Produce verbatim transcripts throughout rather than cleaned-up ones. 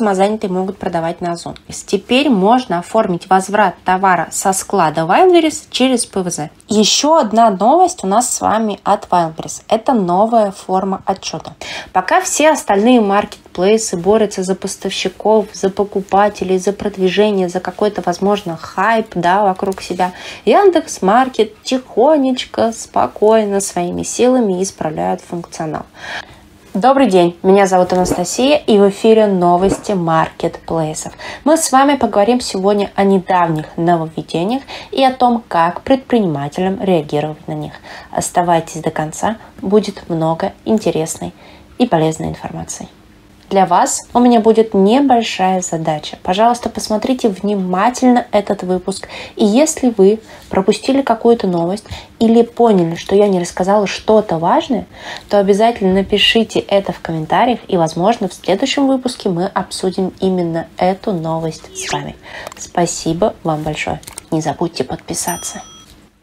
самозанятые могут продавать на Озон. Теперь можно оформить возврат товара со склада Wildberries через ПВЗ. Еще одна новость у нас с вами от Wildberries. Это новая форма отчета. Пока все остальные маркетплейсы борются за поставщиков, за покупателей, за продвижение, за какой-то, возможно, хайп, да, вокруг себя, Яндекс.Маркет тихонечко, спокойно, своими силами исправляют функционал. Добрый день, меня зовут Анастасия, и в эфире новости маркетплейсов. Мы с вами поговорим сегодня о недавних нововведениях и о том, как предпринимателям реагировать на них. Оставайтесь до конца, будет много интересной и полезной информации. Для вас у меня будет небольшая задача. Пожалуйста, посмотрите внимательно этот выпуск. И если вы пропустили какую-то новость или поняли, что я не рассказала что-то важное, то обязательно напишите это в комментариях, и, возможно, в следующем выпуске мы обсудим именно эту новость с вами. Спасибо вам большое. Не забудьте подписаться.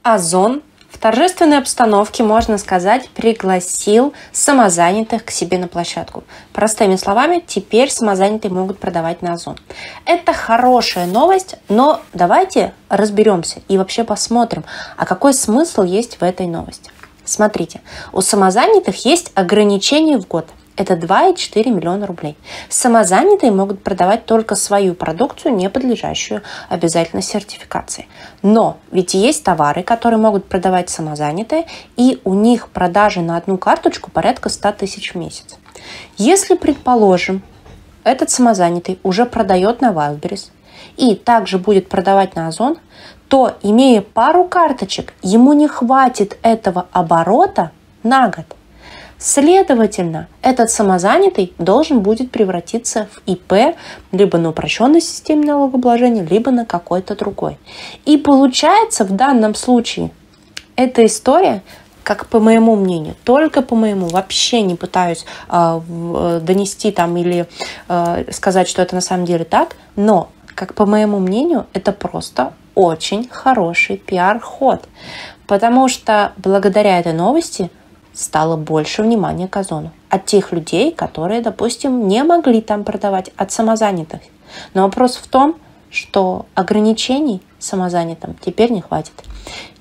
Озон в торжественной обстановке, можно сказать, пригласил самозанятых к себе на площадку. Простыми словами, теперь самозанятые могут продавать на Озон. Это хорошая новость, но давайте разберемся и вообще посмотрим, а какой смысл есть в этой новости. Смотрите, у самозанятых есть ограничение в год. Это два и четыре миллиона рублей. Самозанятые могут продавать только свою продукцию, не подлежащую обязательно сертификации. Но ведь есть товары, которые могут продавать самозанятые, и у них продажи на одну карточку порядка ста тысяч в месяц. Если, предположим, этот самозанятый уже продает на Wildberries и также будет продавать на Озон, то, имея пару карточек, ему не хватит этого оборота на год. Следовательно, этот самозанятый должен будет превратиться в ИП либо на упрощенной системе налогообложения, либо на какой-то другой. И получается в данном случае эта история, как по моему мнению, только по моему, вообще не пытаюсь э, донести там или э, сказать, что это на самом деле так, но, как по моему мнению, это просто очень хороший пиар-ход. Потому что благодаря этой новости стало больше внимания к Озону от тех людей, которые, допустим, не могли там продавать, от самозанятых. Но вопрос в том, что ограничений самозанятым теперь не хватит.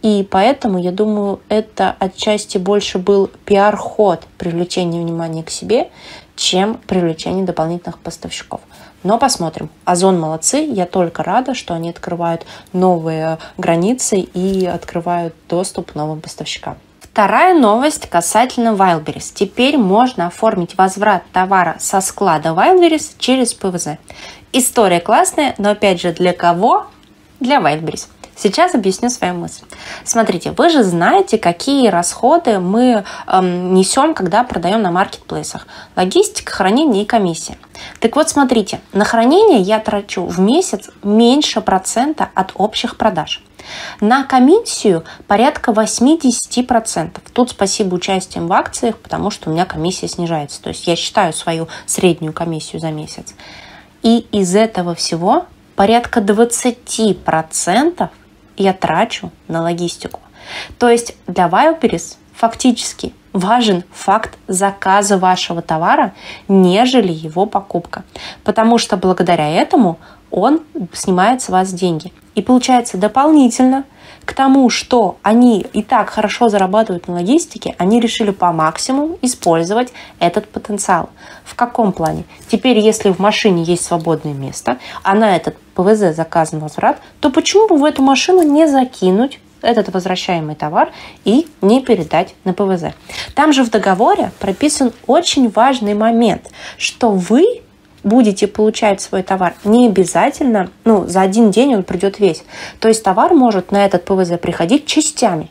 И поэтому, я думаю, это отчасти больше был пиар-ход привлечения внимания к себе, чем привлечение дополнительных поставщиков. Но посмотрим. Озон молодцы, я только рада, что они открывают новые границы и открывают доступ к новым поставщикам. Вторая новость касательно Wildberries. Теперь можно оформить возврат товара со склада Wildberries через ПВЗ. История классная, но опять же для кого? Для Wildberries. Сейчас объясню свою мысль. Смотрите, вы же знаете, какие расходы мы эм, несем, когда продаем на маркетплейсах. Логистика, хранение и комиссия. Так вот, смотрите, на хранение я трачу в месяц меньше процента от общих продаж. На комиссию порядка восьмидесяти процентов. Тут спасибо участием в акциях, потому что у меня комиссия снижается. То есть я считаю свою среднюю комиссию за месяц. И из этого всего порядка двадцати процентов я трачу на логистику. То есть для Wildberries фактически важен факт заказа вашего товара, нежели его покупка. Потому что благодаря этому он снимает с вас деньги. И получается, дополнительно к тому, что они и так хорошо зарабатывают на логистике, они решили по максимуму использовать этот потенциал. В каком плане? Теперь, если в машине есть свободное место, а на этот ПВЗ заказан возврат, то почему бы в эту машину не закинуть этот возвращаемый товар и не передать на ПВЗ? Там же в договоре прописан очень важный момент, что вы будете получать свой товар не обязательно, ну, за один день он придет весь. То есть товар может на этот ПВЗ приходить частями.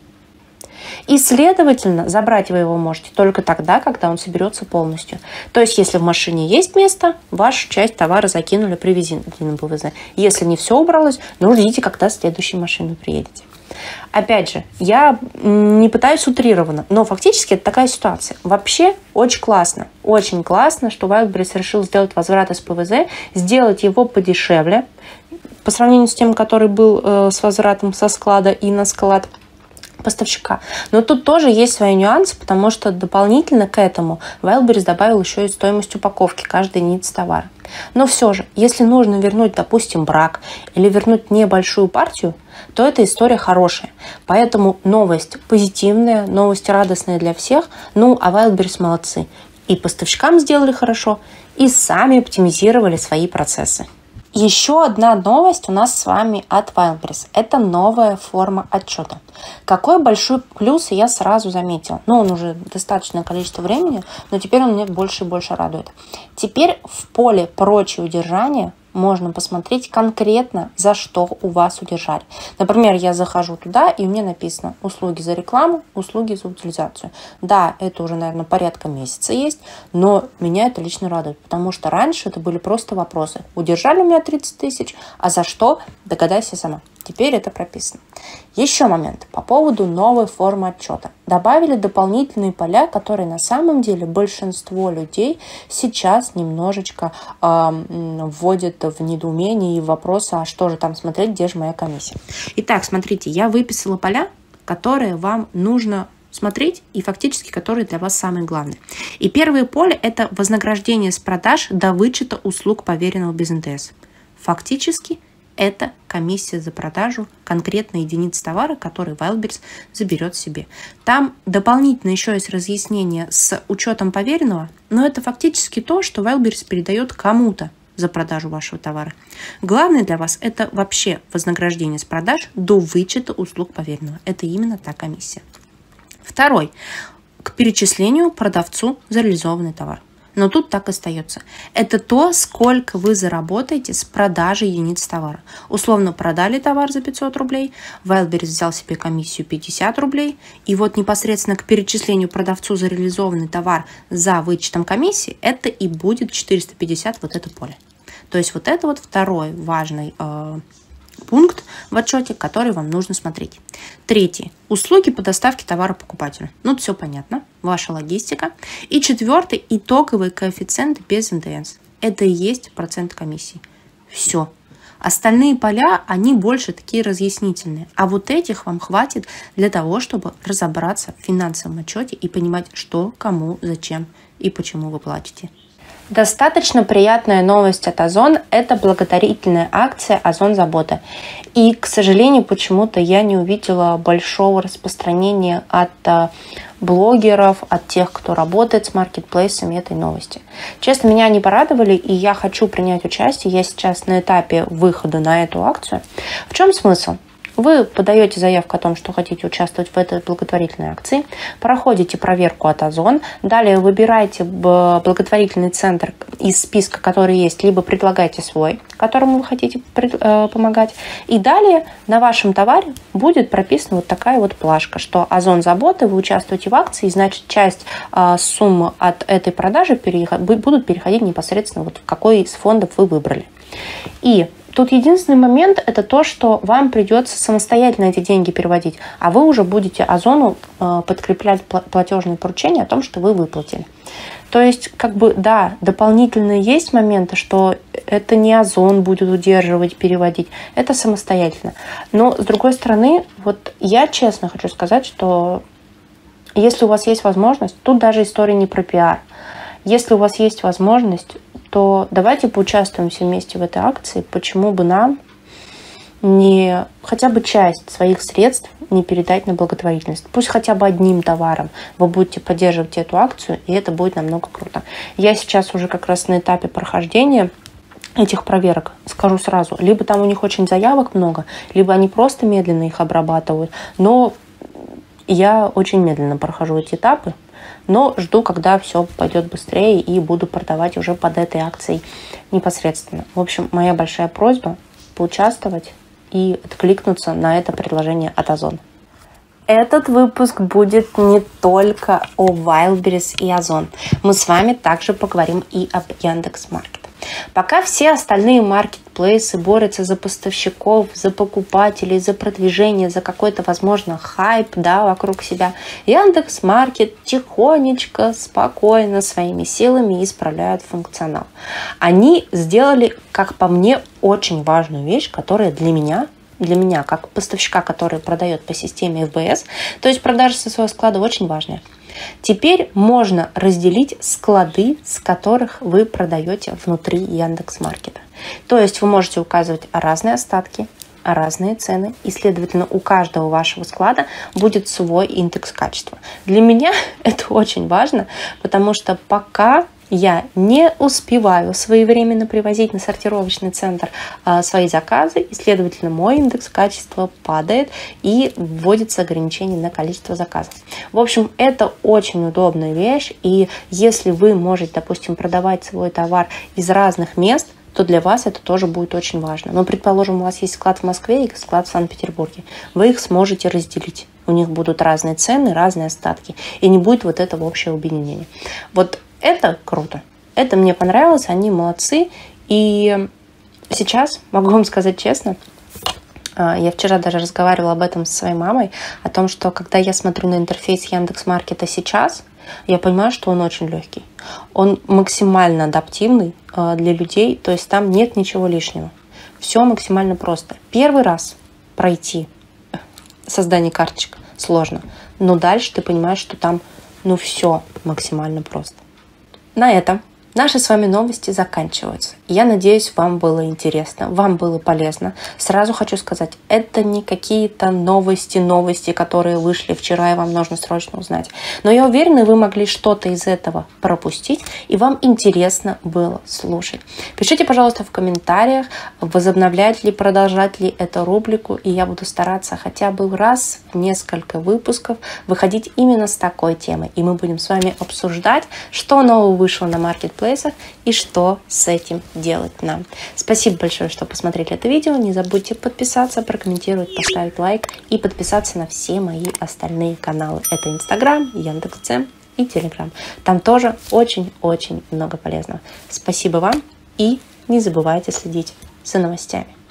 И, следовательно, забрать вы его можете только тогда, когда он соберется полностью. То есть, если в машине есть место, вашу часть товара закинули, привезли на ПВЗ. Если не все убралось, ну, ждите, когда следующей машиной приедете. Опять же, я не пытаюсь утрированно, но фактически это такая ситуация. Вообще очень классно, очень классно, что Wildberries решил сделать возврат из ПВЗ, сделать его подешевле по сравнению с тем, который был э, с возвратом со склада и на склад. поставщика. Но тут тоже есть свои нюансы, потому что дополнительно к этому Wildberries добавил еще и стоимость упаковки каждой единицы товара. Но все же, если нужно вернуть, допустим, брак или вернуть небольшую партию, то эта история хорошая. Поэтому новость позитивная, новость радостная для всех. Ну, а Wildberries молодцы. И поставщикам сделали хорошо, и сами оптимизировали свои процессы. Еще одна новость у нас с вами от Wildberries. Это новая форма отчета. Какой большой плюс я сразу заметила. Ну, он уже достаточное количество времени, но теперь он меня больше и больше радует. Теперь в поле «Прочие удержания» можно посмотреть конкретно, за что у вас удержали. Например, я захожу туда, и мне написано «Услуги за рекламу, услуги за утилизацию». Да, это уже, наверное, порядка месяца есть, но меня это лично радует, потому что раньше это были просто вопросы. Удержали у меня тридцать тысяч, а за что? Догадайся сама. Теперь это прописано. Еще момент по поводу новой формы отчета. Добавили дополнительные поля, которые на самом деле большинство людей сейчас немножечко э, вводят в недоумение и вопросы, а что же там смотреть, где же моя комиссия. Итак, смотрите, я выписала поля, которые вам нужно смотреть и фактически которые для вас самые главные. И первое поле – это вознаграждение с продаж до вычета услуг поверенного без эн тэ эс. Фактически это комиссия за продажу конкретной единицы товара, который Wildberries заберет себе. Там дополнительно еще есть разъяснение с учетом поверенного, но это фактически то, что Wildberries передает кому-то за продажу вашего товара. Главное для вас это вообще вознаграждение с продаж до вычета услуг поверенного. Это именно та комиссия. Второй. К перечислению продавцу за реализованный товар. Но тут так и остается. Это то, сколько вы заработаете с продажи единиц товара. Условно, продали товар за пятьсот рублей, Wildberries взял себе комиссию пятьдесят рублей, и вот непосредственно к перечислению продавцу за реализованный товар за вычетом комиссии это и будет четыреста пятьдесят, вот это поле. То есть вот это вот второй важный э, пункт в отчете, который вам нужно смотреть. Третий. Услуги по доставке товара покупателю. Ну, все понятно. Ваша логистика. И четвертый. Итоговый коэффициент без эн тэ эс. Это и есть процент комиссии. Все. Остальные поля, они больше такие разъяснительные. А вот этих вам хватит для того, чтобы разобраться в финансовом отчете и понимать, что, кому, зачем и почему вы платите. Достаточно приятная новость от Озон – это благотворительная акция «Озон Заботы». И, к сожалению, почему-то я не увидела большого распространения от блогеров, от тех, кто работает с маркетплейсами этой новости. Честно, меня они порадовали, и я хочу принять участие. Я сейчас на этапе выхода на эту акцию. В чем смысл? Вы подаете заявку о том, что хотите участвовать в этой благотворительной акции, проходите проверку от Озон, далее выбираете благотворительный центр из списка, который есть, либо предлагаете свой, которому вы хотите помогать. И далее на вашем товаре будет прописана вот такая вот плашка, что Озон Заботы, вы участвуете в акции, значит, часть суммы от этой продажи будут переходить непосредственно вот в какой из фондов вы выбрали. И тут единственный момент – это то, что вам придется самостоятельно эти деньги переводить, а вы уже будете Озону подкреплять платежные поручения о том, что вы выплатили. То есть, как бы, да, дополнительные есть моменты, что это не Озон будет удерживать, переводить, это самостоятельно. Но, с другой стороны, вот я честно хочу сказать, что если у вас есть возможность, тут даже история не про пиар, если у вас есть возможность, то давайте поучаствуем все вместе в этой акции. Почему бы нам не хотя бы часть своих средств не передать на благотворительность? Пусть хотя бы одним товаром вы будете поддерживать эту акцию, и это будет намного круто. Я сейчас уже как раз на этапе прохождения этих проверок, скажу сразу. Либо там у них очень заявок много, либо они просто медленно их обрабатывают. Но я очень медленно прохожу эти этапы. Но жду, когда все пойдет быстрее и буду продавать уже под этой акцией непосредственно. В общем, моя большая просьба поучаствовать и откликнуться на это предложение от Озон. Этот выпуск будет не только о Wildberries и Озон. Мы с вами также поговорим и об Яндекс.Маркет. Пока все остальные маркетплейсы борются за поставщиков, за покупателей, за продвижение, за какой-то, возможно, хайп, да, вокруг себя, Яндекс.Маркет тихонечко, спокойно, своими силами исправляют функционал. Они сделали, как по мне, очень важную вещь, которая для меня для меня, как поставщика, который продает по системе эф бэ эс, то есть продажа со своего склада очень важная. Теперь можно разделить склады, с которых вы продаете внутри Яндекс.Маркета. То есть вы можете указывать разные остатки, разные цены, и, следовательно, у каждого вашего склада будет свой индекс качества. Для меня это очень важно, потому что пока я не успеваю своевременно привозить на сортировочный центр а, свои заказы, и, следовательно, мой индекс качества падает и вводится ограничение на количество заказов. В общем, это очень удобная вещь, и если вы можете, допустим, продавать свой товар из разных мест, то для вас это тоже будет очень важно. Но, предположим, у вас есть склад в Москве и склад в Санкт-Петербурге. Вы их сможете разделить. У них будут разные цены, разные остатки. И не будет вот этого общего объединения. Вот это круто. Это мне понравилось. Они молодцы. И сейчас, могу вам сказать честно, я вчера даже разговаривала об этом со своей мамой, о том, что когда я смотрю на интерфейс Яндекс.Маркета сейчас, я понимаю, что он очень легкий. Он максимально адаптивный для людей, то есть там нет ничего лишнего. Все максимально просто. Первый раз пройти создание карточек сложно, но дальше ты понимаешь, что там ну все максимально просто. На этом наши с вами новости заканчиваются. Я надеюсь, вам было интересно, вам было полезно. Сразу хочу сказать, это не какие-то новости, новости, которые вышли вчера, и вам нужно срочно узнать. Но я уверена, вы могли что-то из этого пропустить, и вам интересно было слушать. Пишите, пожалуйста, в комментариях, возобновлять ли, продолжать ли эту рубрику, и я буду стараться хотя бы раз в несколько выпусков выходить именно с такой темой. И мы будем с вами обсуждать, что нового вышло на маркетплейсе, и что с этим делать нам. Спасибо большое, что посмотрели это видео. Не забудьте подписаться, прокомментировать, поставить лайк и подписаться на все мои остальные каналы. Это Инстаграм, Яндекс.Цен и Телеграм. Там тоже очень-очень много полезного. Спасибо вам и не забывайте следить за новостями.